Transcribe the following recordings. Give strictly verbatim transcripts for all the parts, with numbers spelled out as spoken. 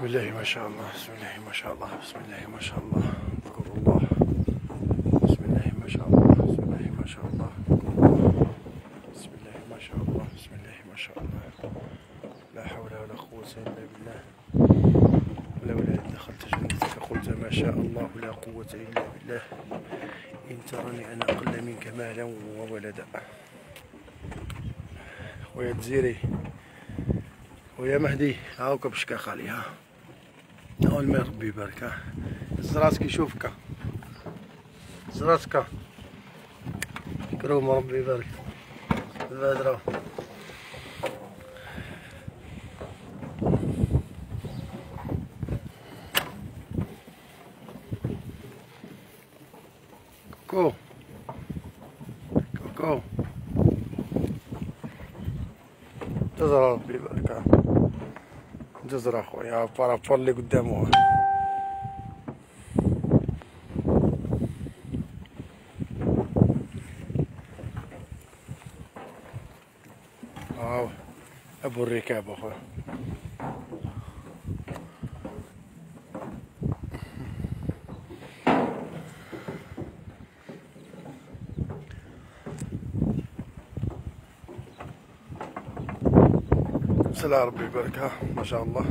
بسم الله ما شاء الله، بسم الله ما شاء الله، بسم الله ما شاء الله، اذكر الله، بسم الله ما شاء الله، بسم الله ما شاء الله، بسم الله ما شاء الله، بسم الله ما شاء الله، لا حول ولا قوة إلا بالله، لولا إذ دخلت جنتك قلت ما شاء الله لا قوة إلا بالله، إن ترني أنا أقل منك مالا وولدا. خويا الجزيري ويا مهدي هاوكا بشكا خالي، ها هاو الماء ربي يبارك، ها الزراس كيشوفك زراسك كروم ربي يبارك البادرة. كوكو كوكو جزرة ربي يبارك، جزرة خويا بارابور اللي قداموها. هاو ابو الركاب اخويا، سلام ربي يبارك، ها ما شاء الله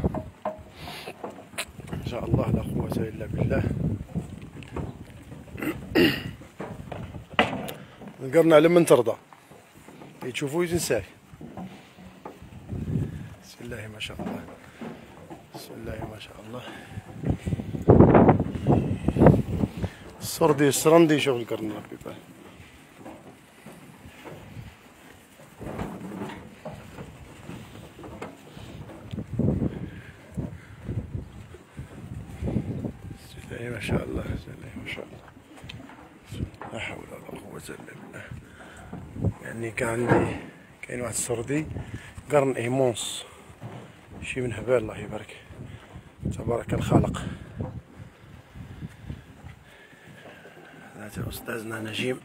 ما شاء الله لا قوة إلا بالله. نقرنا على من ترضى يتشوفو يتنساه. بسم الله ما شاء الله، بسم الله ما شاء الله، السردي السرندي شغل قرنا ربي يبارك. ما شاء الله ما شاء الله لا حول ولا قوة إلا بالله. يعني كان عندي كاين واحد السردي قرن إيمونس شي من هبال، الله يبارك تبارك الخالق. هذا أستاذنا نجيم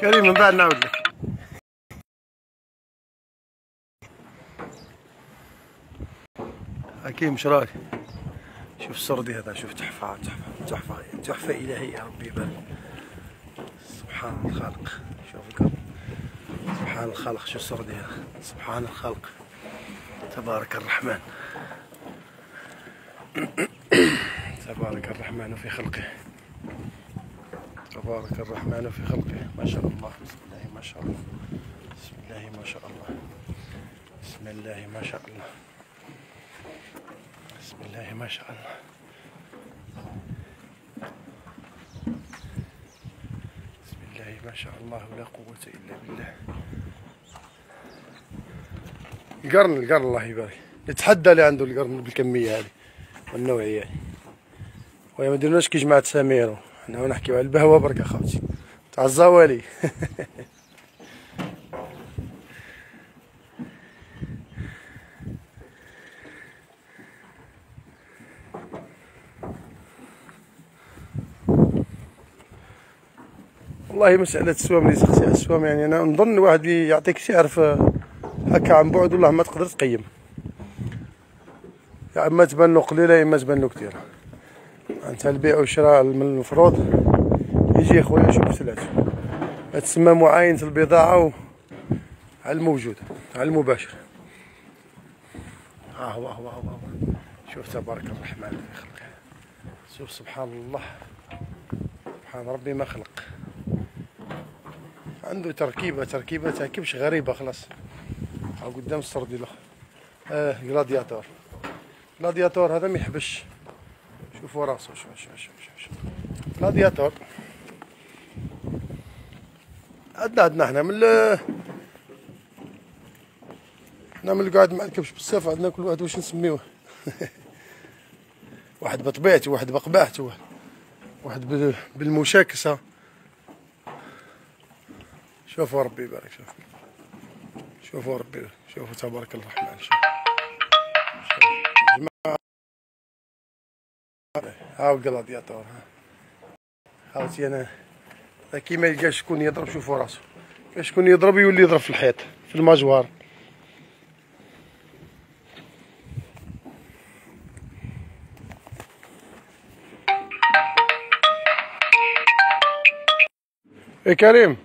كريم، من بعد نعود لك. حكيم شراك، شوف السردي هذا، شوف تحفة تحفة تحفة تحفة إلهية ربي يبارك. سبحان الخالق، شوف القرن، سبحان الخالق، شوف السردي هذا، سبحان الخالق تبارك الرحمن. تبارك الرحمن في خلقه، تبارك الرحمن في خلقه، ما شاء الله، بسم الله ما شاء الله، بسم الله ما شاء الله، بسم الله ما شاء الله، بسم الله ما شاء الله. بسم الله ما شاء الله لا قوة إلا بالله. القرن القرن الله يبارك، نتحدى اللي عنده القرن بالكمية هذه والنوعية هذه. ويا ما درناش كي جماعة سميرو، حنا نحكيو على البهوة برك أخوتي تاع الزوالي. والله مسألة السوام اللي سقسي على السوام، يعني أنا نظن واحد يعطيك سعر هكا عن بعد والله ما تقدر تقيم، يا يعني إما تبان له قليلة يا إما تبان له كثيرة. أنت البيع والشراء من المفروض يجي خويا يشوف سلعته، تسمى معاينة البضاعة على الموجود على المباشر. ها هو هو هو شوف تبارك الرحمن في خلقه، شوف سبحان الله، سبحان ربي ما خلق، عنده تركيبه تركيبه تركيبش غريبه خلاص. ها قدام السردي الاخر، اه غلادياتور، غلادياتور هذا ما يحبش، شوفوا راسو، شوف شوف شوف شوف غلادياتور. عندنا عندنا حنا من حنا من القعد مع الكبش بزاف، عندنا كل واحد واش نسميوه. واحد بطبيعته، واحد بقباحته، واحد بالمشاكسه. شوفوا ربي يبارك، شوفوا شوفوا ربي، شوفوا تبارك الرحمن. شوفوا هاو الجلادياتور، ها خاوتي انا كي ما يلقاش شكون يضرب، شوفوا راسو كشكون يضرب يولي يضرب في الحيط في المجوار. ايه كريم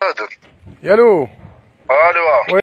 قادر يالو الو.